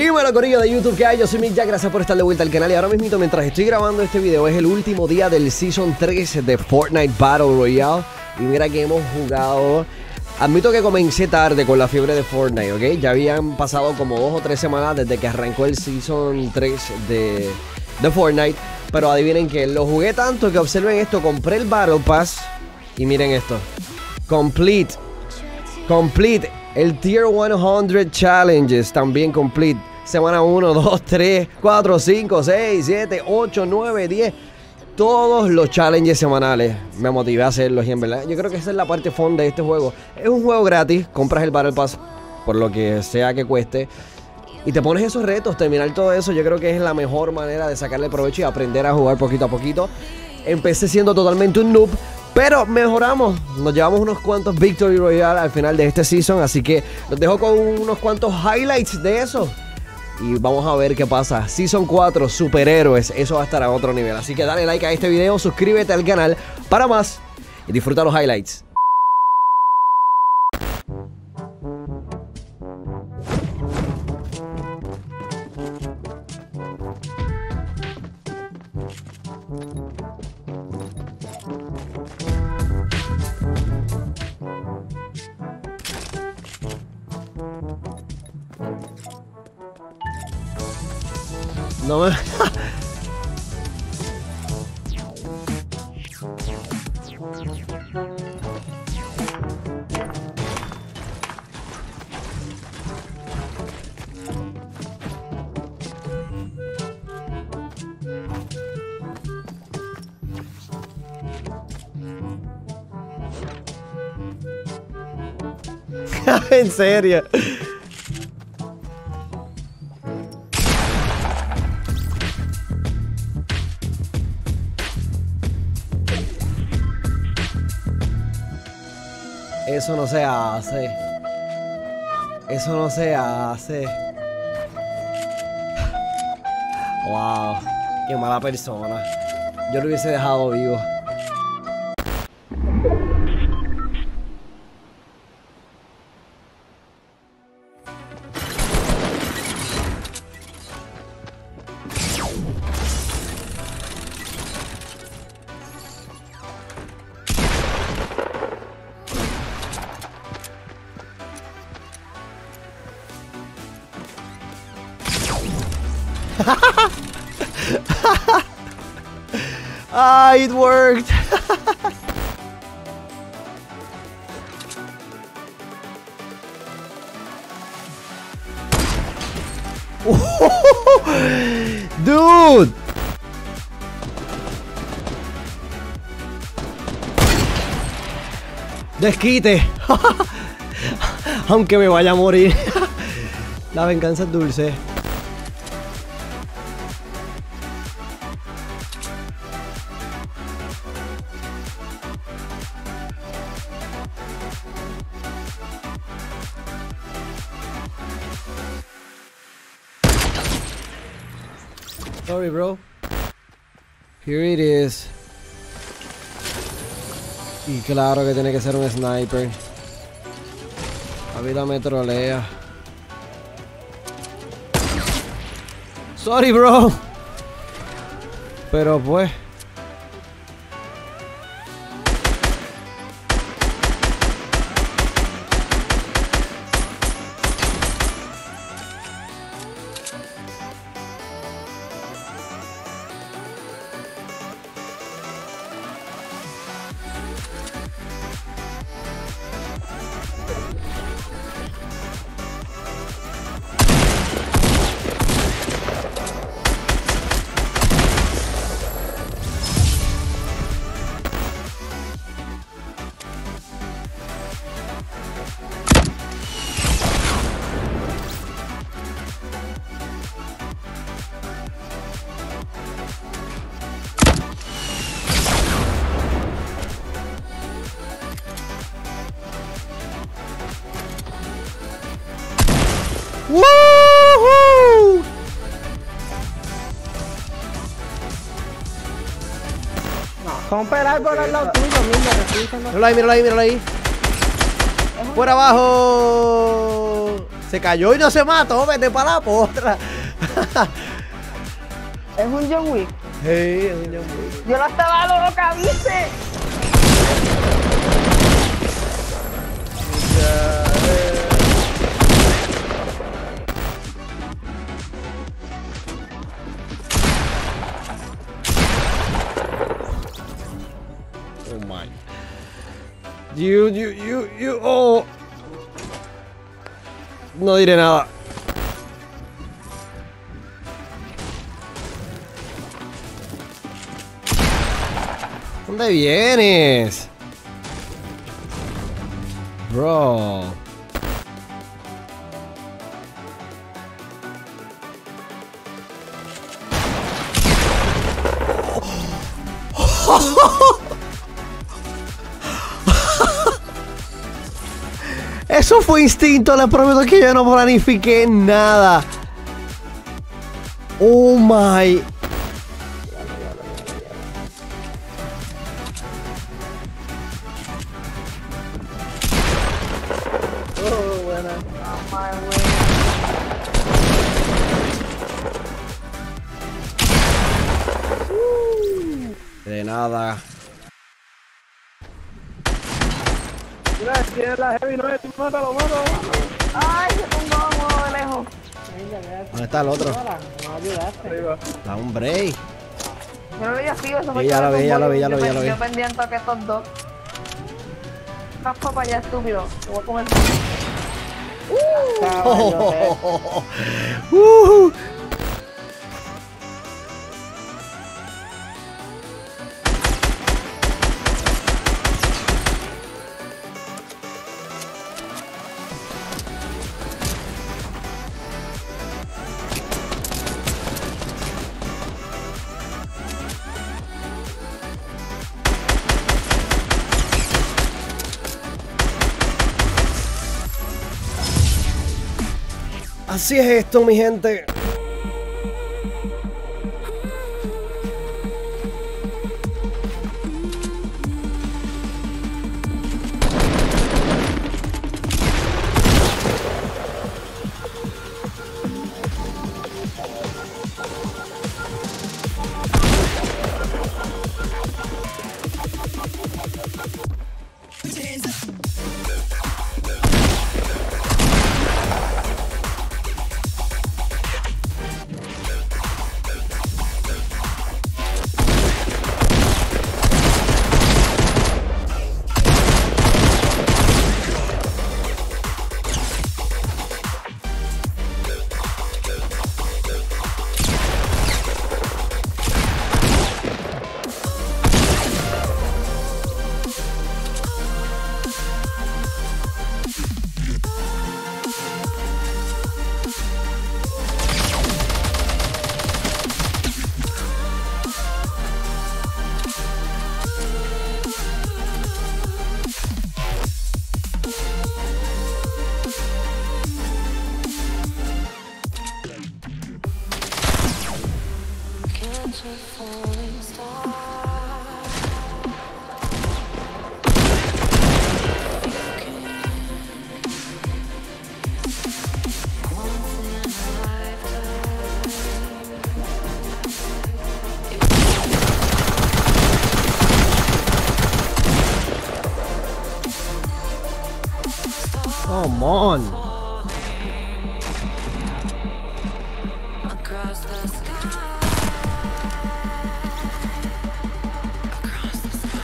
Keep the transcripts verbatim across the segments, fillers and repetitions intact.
Dímelo, corillo de YouTube, ¿qué hay? Yo soy Migya, gracias por estar de vuelta al canal. Y ahora mismo, mientras estoy grabando este video, es el último día del Season tres de Fortnite Battle Royale. Y mira que hemos jugado. Admito que comencé tarde con la fiebre de Fortnite, ¿ok? Ya habían pasado como dos o tres semanas desde que arrancó el Season tres de, de Fortnite. Pero adivinen que lo jugué tanto que, observen esto, compré el Battle Pass. Y miren esto. Complete. Complete. El Tier cien Challenges también complete. Semana uno, dos, tres, cuatro, cinco, seis, siete, ocho, nueve, diez. Todos los challenges semanales. Me motivé a hacerlos y en verdad yo creo que esa es la parte fun de este juego. Es un juego gratis. Compras el Battle Pass por lo que sea que cueste. Y te pones esos retos. Terminar todo eso yo creo que es la mejor manera de sacarle provecho y aprender a jugar poquito a poquito. Empecé siendo totalmente un noob, pero mejoramos, nos llevamos unos cuantos Victory Royale al final de este season, así que los dejo con unos cuantos highlights de eso. Y vamos a ver qué pasa. Season cuatro, superhéroes, eso va a estar a otro nivel. Así que dale like a este video, suscríbete al canal para más y disfruta los highlights. No me... En serio. Eso no se hace. Eso no se hace. Wow, qué mala persona. Yo lo hubiese dejado vivo. Ah, it worked. Dude. Desquite. Aunque me vaya a morir. La venganza es dulce. Sorry, bro. Here it is. Y claro que tiene que ser un sniper. La vida me trolea. Sorry, bro. Pero pues. ¡Woohoo! No, compra el árbol al lado tuyo, mira, míralo ahí, míralo ahí. Por abajo. Se cayó y no se mató. Vete para la porra. Es un John Wick. Sí, es un John Wick. Yo lo estaba dando lo que avise. Oh my. You, you, you, you, oh. No diré nada. ¿Dónde vienes? Bro. Eso fue instinto, les prometo que yo no planifiqué nada. Oh my. Oh, buena. Oh my way. Uh. De nada. Gracias, la heavy no es, tú mata, lo mato. Ay, se tumbó de lejos. ¿Dónde está el otro? No ayudaste. Arriba. Da un break. Yo lo vi así, eso fue. Ya lo vi, ya lo vi, ya lo vi, ya lo vi. Yo pendiente a que estos dos. Caspa para allá, estúpido. Te voy a comer. Uh. Así es esto, mi gente. Come on. Across the sky. Across the sky.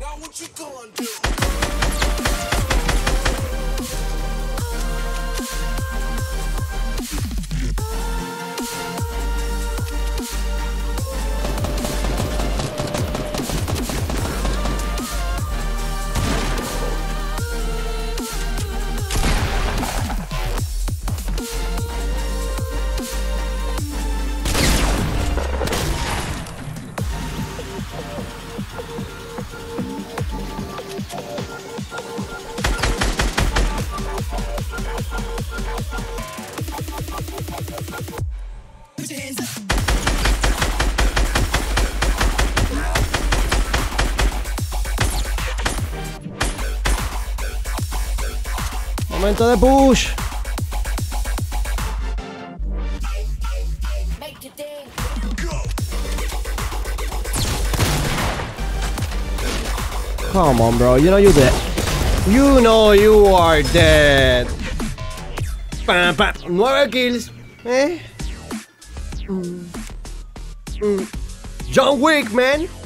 Now what you gonna do? Momento de push. Come on, bro. You know you're dead. You know you are dead. Pam, pam. Nueve kills. Eh. Mm. Mm. John Wick, man.